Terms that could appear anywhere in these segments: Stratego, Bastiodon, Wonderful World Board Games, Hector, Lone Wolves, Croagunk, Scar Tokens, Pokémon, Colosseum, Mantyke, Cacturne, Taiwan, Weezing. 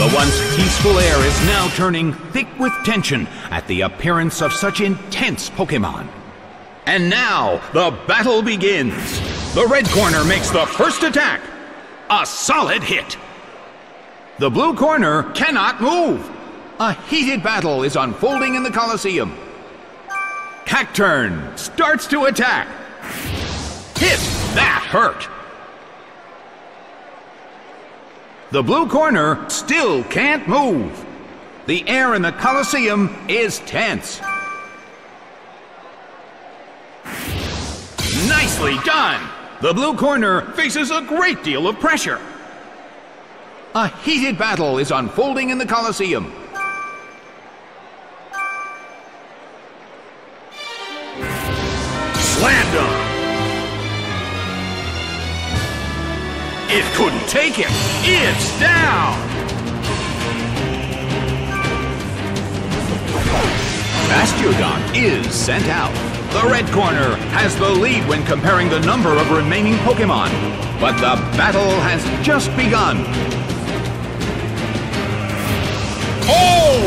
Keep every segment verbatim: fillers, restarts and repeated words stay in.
The once peaceful air is now turning thick with tension at the appearance of such intense Pokémon. And now, the battle begins! The red corner makes the first attack! A solid hit! The blue corner cannot move! A heated battle is unfolding in the Colosseum. Cacturne starts to attack! Hit! That hurt! The blue corner still can't move. The air in the Colosseum is tense. Nicely done! The blue corner faces a great deal of pressure. A heated battle is unfolding in the Colosseum. Slammed on! It couldn't take it! It's down! Bastiodon is sent out. The red corner has the lead when comparing the number of remaining Pokémon. But the battle has just begun. Oh!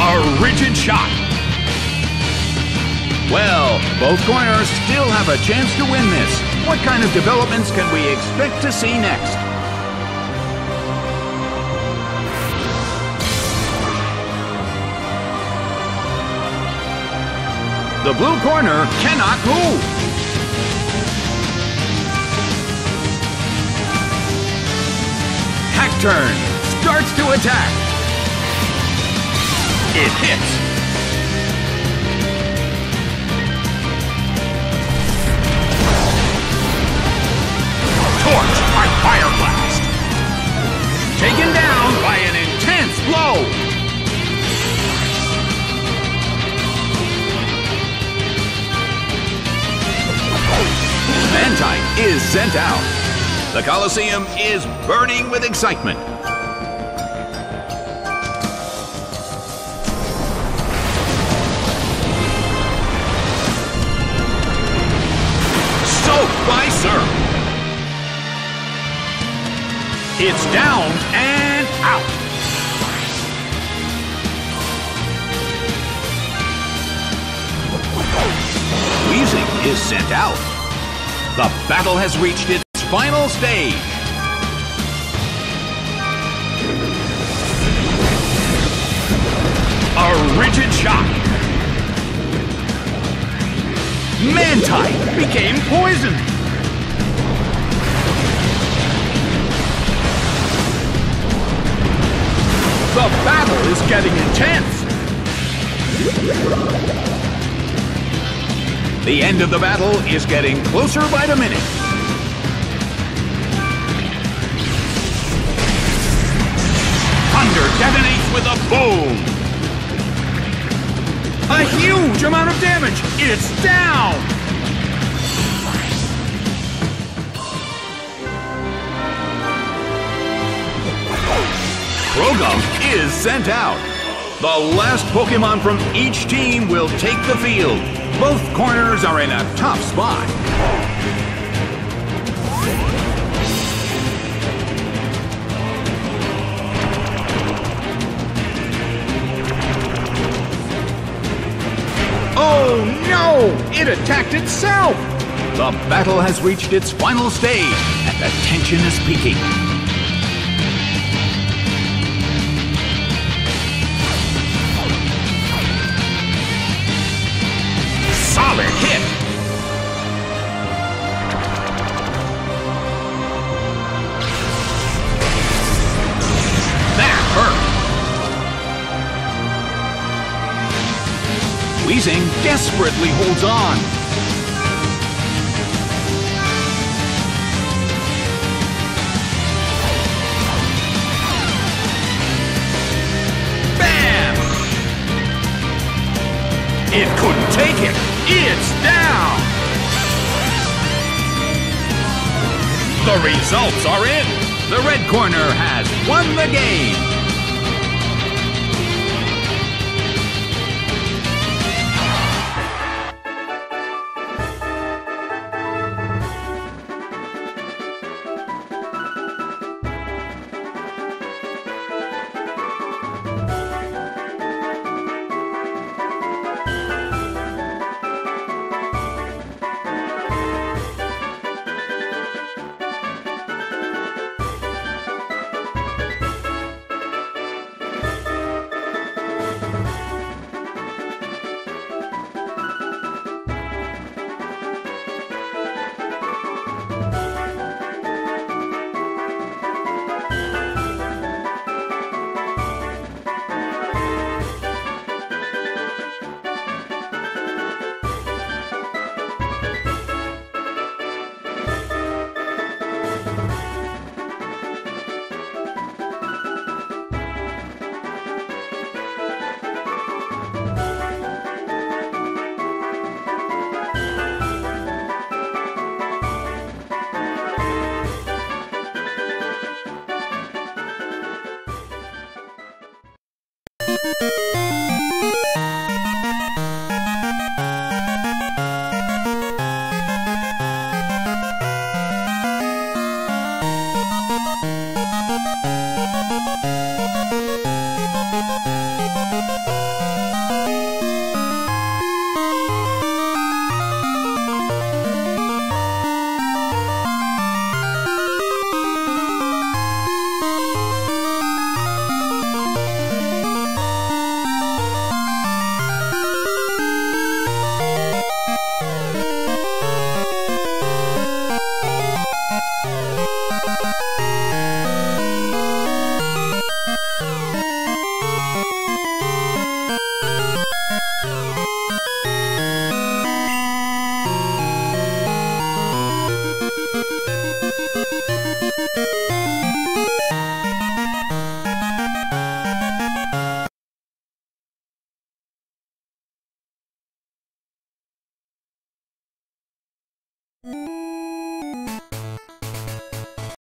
A rigid shot! Well, both corners still have a chance to win this. What kind of developments can we expect to see next? The blue corner cannot move. Hector starts to attack. It hits. Taken down by an intense blow! Mantyke is sent out. The Colosseum is burning with excitement. Soaked by surf! It's down and out! Weezing is sent out. The battle has reached its final stage. A rigid shot! Mantyke became poisoned! The battle is getting intense! The end of the battle is getting closer by the minute. Thunder detonates with a boom! A huge amount of damage! It's down! Croagunk is sent out. The last Pokémon from each team will take the field. Both corners are in a tough spot. Oh no! It attacked itself! The battle has reached its final stage, and the tension is peaking. Hit! That hurt! Weezing desperately holds on. Bam! It couldn't take it! It's down! The results are in! The red corner has won the game!